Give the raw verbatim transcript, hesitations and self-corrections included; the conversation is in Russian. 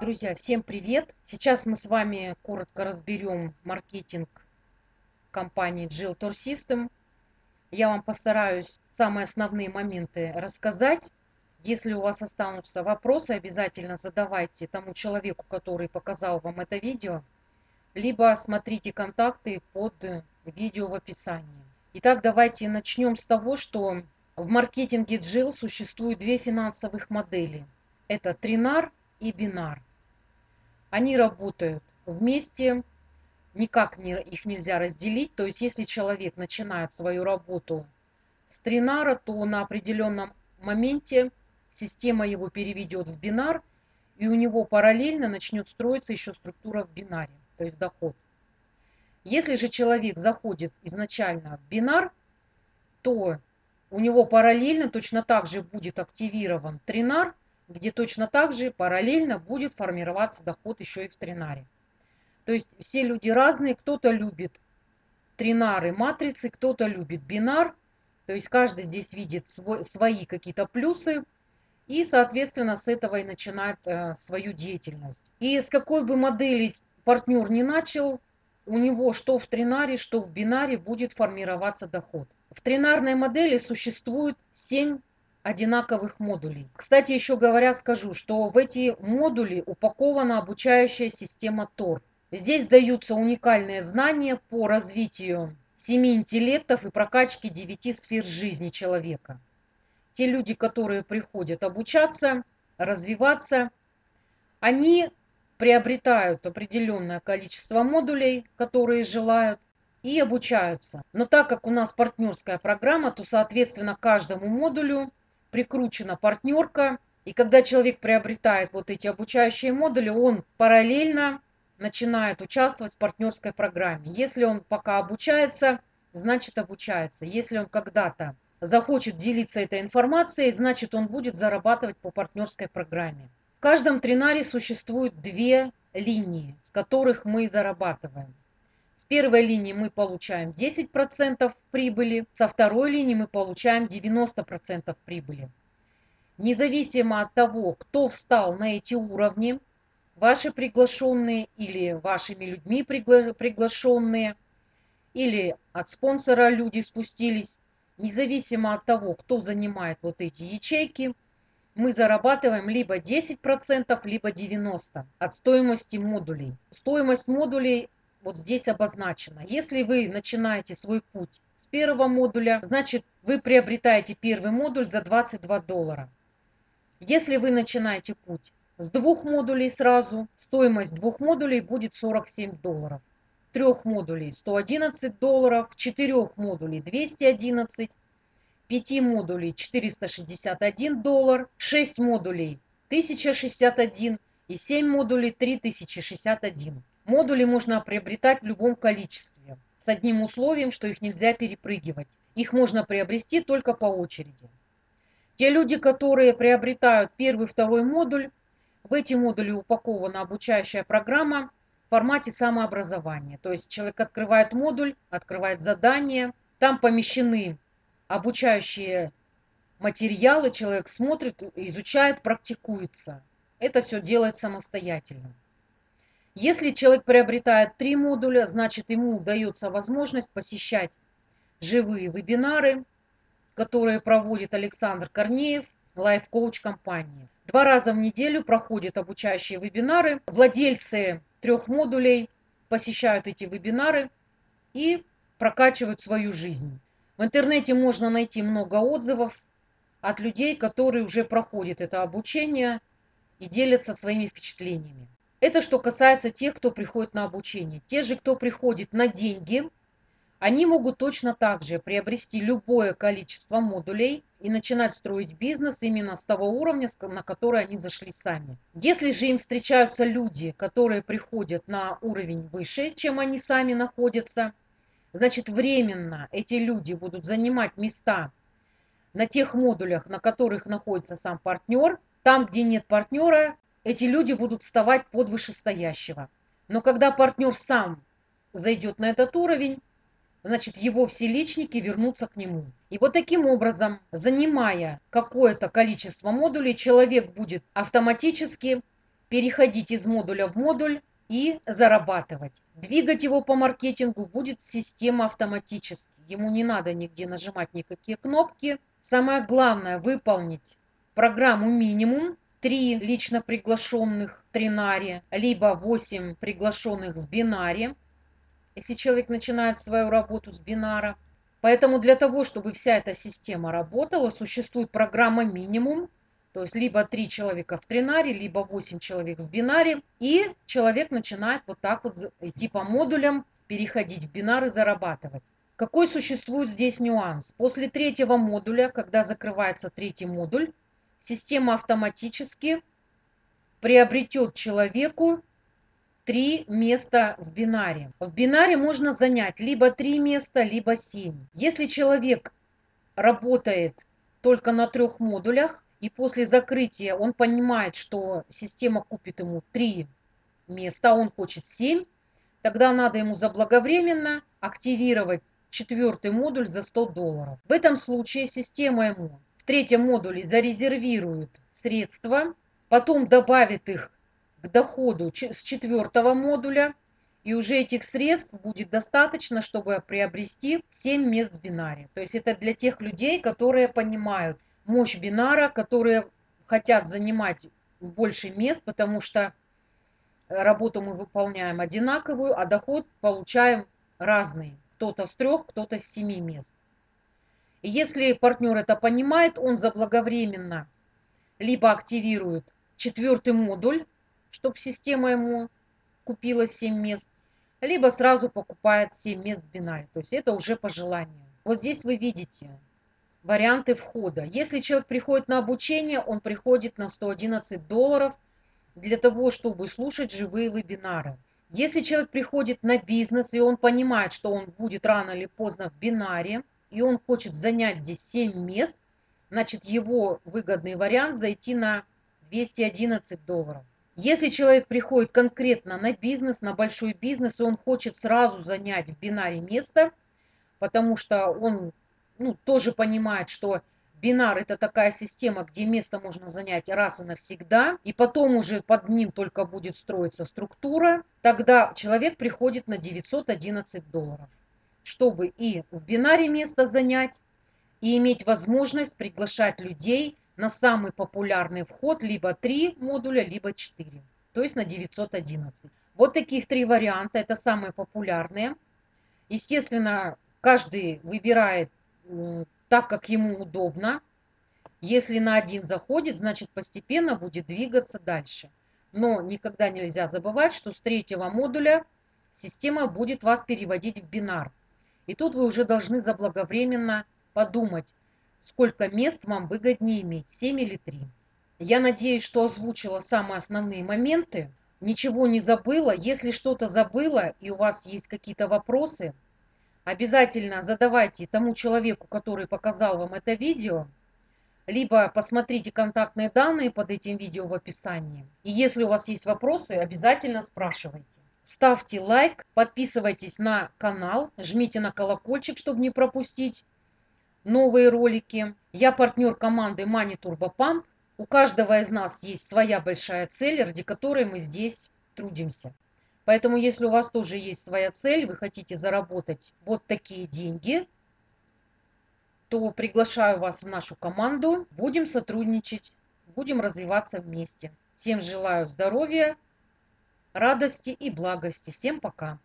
Так, друзья, всем привет! Сейчас мы с вами коротко разберем маркетинг компании джи эл Tor System. Я вам постараюсь самые основные моменты рассказать. Если у вас останутся вопросы, обязательно задавайте тому человеку, который показал вам это видео, либо смотрите контакты под видео в описании. Итак, давайте начнем с того, что в маркетинге джи эл существует две финансовых модели. Это тринар и бинар. Они работают вместе, никак не, их нельзя разделить. То есть, если человек начинает свою работу с тринара, то на определенном моменте система его переведет в бинар, и у него параллельно начнет строиться еще структура в бинаре, то есть доход. Если же человек заходит изначально в бинар, то у него параллельно точно так же будет активирован тринар, где точно так же параллельно будет формироваться доход еще и в тринаре. То есть все люди разные, кто-то любит тринары, матрицы, кто-то любит бинар. То есть каждый здесь видит свой, свои какие-то плюсы и, соответственно, с этого и начинает э, свою деятельность. И с какой бы модели партнер ни начал, у него что в тринаре, что в бинаре будет формироваться доход. В тринарной модели существует семь одинаковых модулей. Кстати, еще говоря, скажу, что в эти модули упакована обучающая система Тор. Здесь даются уникальные знания по развитию семи интеллектов и прокачке девяти сфер жизни человека. Те люди, которые приходят обучаться, развиваться, они приобретают определенное количество модулей, которые желают, и обучаются. Но так как у нас партнерская программа, то, соответственно, каждому модулю прикручена партнерка, и когда человек приобретает вот эти обучающие модули, он параллельно начинает участвовать в партнерской программе. Если он пока обучается, значит обучается. Если он когда-то захочет делиться этой информацией, значит он будет зарабатывать по партнерской программе. В каждом тринаре существует две линии, с которых мы зарабатываем. С первой линии мы получаем десять процентов прибыли, со второй линии мы получаем девяносто процентов прибыли. Независимо от того, кто встал на эти уровни, ваши приглашенные или вашими людьми пригла- приглашенные, или от спонсора люди спустились, независимо от того, кто занимает вот эти ячейки, мы зарабатываем либо десять процентов, либо девяносто процентов от стоимости модулей. Стоимость модулей вот здесь обозначено. Если вы начинаете свой путь с первого модуля, значит вы приобретаете первый модуль за двадцать два доллара. Если вы начинаете путь с двух модулей сразу, стоимость двух модулей будет сорок семь долларов. Трех модулей сто одиннадцать долларов, четырех модулей двести одиннадцать, пяти модулей четыреста шестьдесят один доллар, шесть модулей тысяча шестьдесят один и семь модулей три тысячи шестьдесят один. Модули можно приобретать в любом количестве, с одним условием, что их нельзя перепрыгивать. Их можно приобрести только по очереди. Те люди, которые приобретают первый, второй модуль, в эти модули упакована обучающая программа в формате самообразования. То есть человек открывает модуль, открывает задание, там помещены обучающие материалы, человек смотрит, изучает, практикуется. Это все делает самостоятельно. Если человек приобретает три модуля, значит ему дается возможность посещать живые вебинары, которые проводит Александр Корнеев, лайф-коуч компании. Два раза в неделю проходят обучающие вебинары. Владельцы трех модулей посещают эти вебинары и прокачивают свою жизнь. В интернете можно найти много отзывов от людей, которые уже проходят это обучение и делятся своими впечатлениями. Это что касается тех, кто приходит на обучение. Те же, кто приходит на деньги, они могут точно так же приобрести любое количество модулей и начинать строить бизнес именно с того уровня, на который они зашли сами. Если же им встречаются люди, которые приходят на уровень выше, чем они сами находятся, значит временно эти люди будут занимать места на тех модулях, на которых находится сам партнер. Там, где нет партнера, эти люди будут вставать под вышестоящего. Но когда партнер сам зайдет на этот уровень, значит его все личники вернутся к нему. И вот таким образом, занимая какое-то количество модулей, человек будет автоматически переходить из модуля в модуль и зарабатывать. Двигать его по маркетингу будет система автоматически. Ему не надо нигде нажимать никакие кнопки. Самое главное — выполнить программу минимум. три лично приглашенных в тринаре, либо восемь приглашенных в бинаре, если человек начинает свою работу с бинара. Поэтому для того, чтобы вся эта система работала, существует программа минимум, то есть либо три человека в тринаре, либо восемь человек в бинаре, и человек начинает вот так вот идти по модулям, переходить в бинар и зарабатывать. Какой существует здесь нюанс? После третьего модуля, когда закрывается третий модуль, система автоматически приобретет человеку три места в бинаре. В бинаре можно занять либо три места, либо семь. Если человек работает только на трех модулях, и после закрытия он понимает, что система купит ему три места, он хочет семь, тогда надо ему заблаговременно активировать четвертый модуль за сто долларов. В этом случае система ему в третьем модуле зарезервирует средства, потом добавит их к доходу с четвертого модуля, и уже этих средств будет достаточно, чтобы приобрести семь мест в бинаре. То есть это для тех людей, которые понимают мощь бинара, которые хотят занимать больше мест, потому что работу мы выполняем одинаковую, а доход получаем разный. Кто-то с трех, кто-то с семи мест. Если партнер это понимает, он заблаговременно либо активирует четвертый модуль, чтобы система ему купила семь мест, либо сразу покупает семь мест в бинаре. То есть это уже по желанию. Вот здесь вы видите варианты входа. Если человек приходит на обучение, он приходит на сто одиннадцать долларов для того, чтобы слушать живые вебинары. Если человек приходит на бизнес, и он понимает, что он будет рано или поздно в бинаре, и он хочет занять здесь семь мест, значит, его выгодный вариант — зайти на двести одиннадцать долларов. Если человек приходит конкретно на бизнес, на большой бизнес, и он хочет сразу занять в бинаре место, потому что он ну, тоже понимает, что бинар — это такая система, где место можно занять раз и навсегда, и потом уже под ним только будет строиться структура, тогда человек приходит на девятьсот одиннадцать долларов. Чтобы и в бинаре место занять, и иметь возможность приглашать людей на самый популярный вход, либо три модуля, либо четыре, то есть на девятьсот одиннадцать. Вот таких три варианта, это самые популярные. Естественно, каждый выбирает так, как ему удобно. Если на один заходит, значит, постепенно будет двигаться дальше. Но никогда нельзя забывать, что с третьего модуля система будет вас переводить в бинар. И тут вы уже должны заблаговременно подумать, сколько мест вам выгоднее иметь, семь или три. Я надеюсь, что озвучила самые основные моменты. Ничего не забыла. Если что-то забыла и у вас есть какие-то вопросы, обязательно задавайте тому человеку, который показал вам это видео, либо посмотрите контактные данные под этим видео в описании. И если у вас есть вопросы, обязательно спрашивайте. Ставьте лайк, подписывайтесь на канал, жмите на колокольчик, чтобы не пропустить новые ролики. Я партнер команды Money Turbo Pump. У каждого из нас есть своя большая цель, ради которой мы здесь трудимся. Поэтому, если у вас тоже есть своя цель, вы хотите заработать вот такие деньги, то приглашаю вас в нашу команду. Будем сотрудничать, будем развиваться вместе. Всем желаю здоровья, радости и благости. Всем пока!